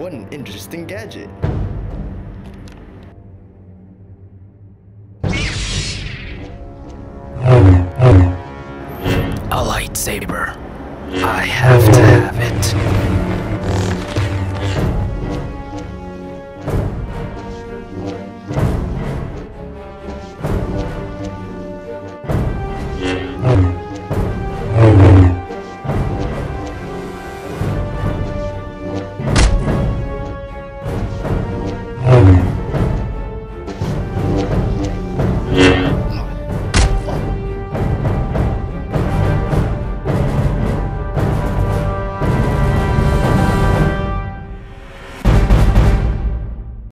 What an interesting gadget. A lightsaber. I have to have it.